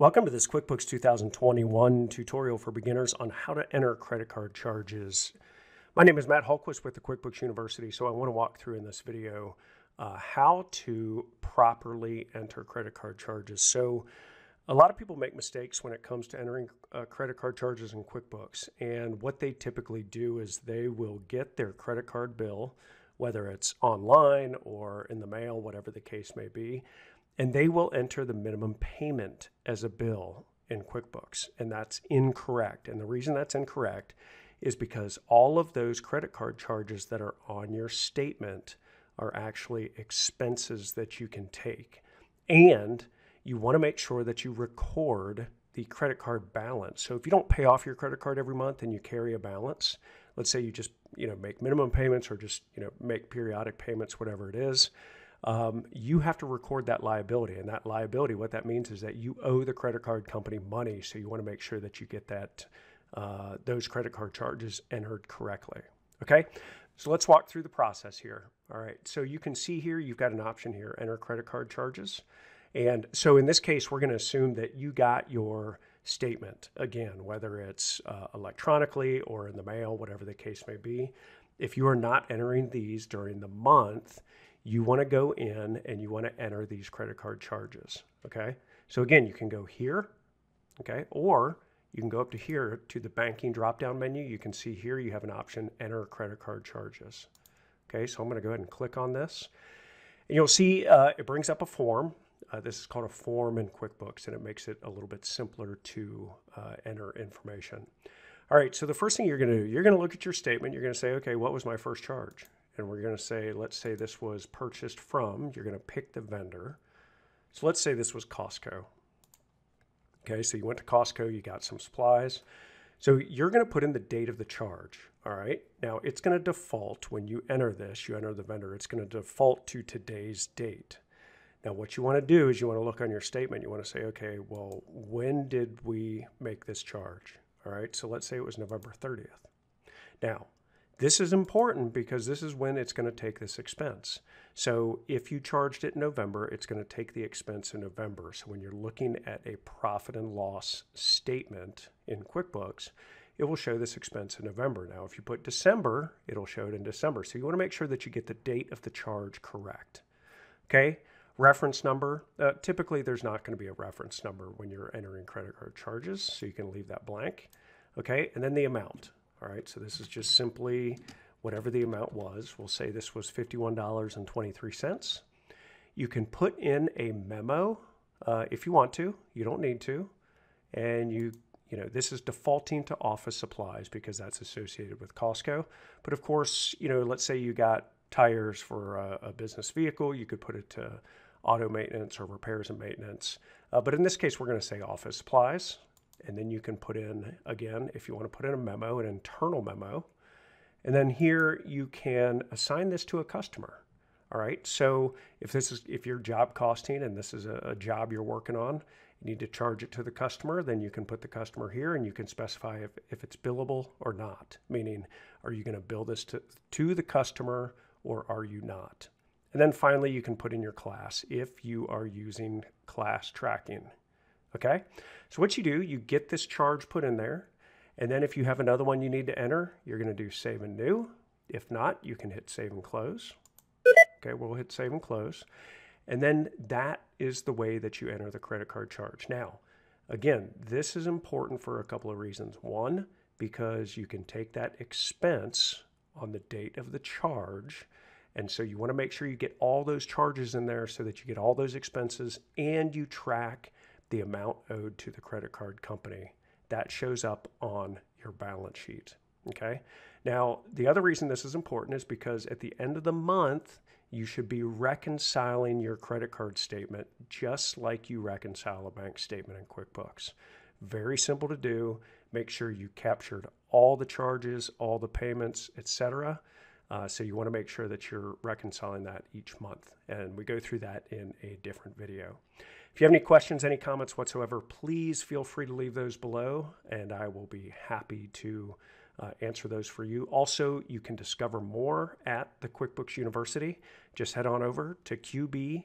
Welcome to this QuickBooks 2021 tutorial for beginners on how to enter credit card charges. My name is Matt Holquist with the QuickBooks University, so I want to walk through in this video how to properly enter credit card charges. So a lot of people make mistakes when it comes to entering credit card charges in QuickBooks, and what they typically do is they will get their credit card bill, whether it's online or in the mail, whatever the case may be, and they will enter the minimum payment as a bill in QuickBooks, and that's incorrect. And the reason that's incorrect is because all of those credit card charges that are on your statement are actually expenses that you can take. And you want to make sure that you record the credit card balance. So if you don't pay off your credit card every month and you carry a balance, let's say you just make minimum payments or just make periodic payments, whatever it is, you have to record that liability. And that liability, what that means is that you owe the credit card company money. So you want to make sure that you get that those credit card charges entered correctly. Okay, so let's walk through the process here. All right, so you can see here, you've got an option here, enter credit card charges. And so in this case, we're going to assume that you got your statement, again, whether it's electronically or in the mail, whatever the case may be. If you are not entering these during the month, you want to go in and you want to enter these credit card charges, okay? So again, you can go here, okay? Or you can go up to here to the banking drop-down menu. You can see here you have an option, enter credit card charges. Okay, so I'm going to go ahead and click on this. And you'll see it brings up a form. This is called a form in QuickBooks, and it makes it a little bit simpler to enter information. All right, so the first thing you're going to do, you're going to look at your statement. You're going to say, okay, what was my first charge? And we're going to say, let's say this was purchased from, you're going to pick the vendor. So let's say this was Costco. Okay, so you went to Costco, you got some supplies. So you're going to put in the date of the charge, all right? Now, it's going to default when you enter this, you enter the vendor, it's going to default to today's date. Now, what you want to do is you want to look on your statement. You want to say, okay, well, when did we make this charge? All right, so let's say it was November 30th. Now, this is important because this is when it's going to take this expense. So if you charged it in November, it's going to take the expense in November. So when you're looking at a profit and loss statement in QuickBooks, it will show this expense in November. Now, if you put December, it'll show it in December. So you want to make sure that you get the date of the charge correct. Okay, reference number. Typically, there's not going to be a reference number when you're entering credit card charges, so you can leave that blank. Okay, and then the amount. All right, so this is just simply whatever the amount was. We'll say this was $51.23. You can put in a memo if you want to. You don't need to. And this is defaulting to office supplies because that's associated with Costco. But of course, let's say you got tires for a business vehicle. You could put it to auto maintenance or repairs and maintenance. But in this case, we're going to say office supplies. And then you can put in, again, if you want to put in a memo, an internal memo. And then here you can assign this to a customer. All right, so if you're job costing and this is a job you're working on, you need to charge it to the customer, then you can put the customer here and you can specify if it's billable or not, meaning are you going to bill this to the customer or are you not? And then finally, you can put in your class if you are using class tracking. Okay, so what you do, you get this charge put in there, and then if you have another one you need to enter, you're going to do save and new. If not, you can hit save and close. Okay, we'll hit save and close. And then that is the way that you enter the credit card charge. Now, again, this is important for a couple of reasons. One, because you can take that expense on the date of the charge. And so you want to make sure you get all those charges in there so that you get all those expenses and you track the amount owed to the credit card company. That shows up on your balance sheet, okay? Now, the other reason this is important is because at the end of the month, you should be reconciling your credit card statement just like you reconcile a bank statement in QuickBooks. Very simple to do. Make sure you captured all the charges, all the payments, etc. So you want to make sure that you're reconciling that each month. And we go through that in a different video. If you have any questions, any comments whatsoever, please feel free to leave those below, and I will be happy to answer those for you. Also, you can discover more at the QuickBooks University. Just head on over to qbuniversity.org.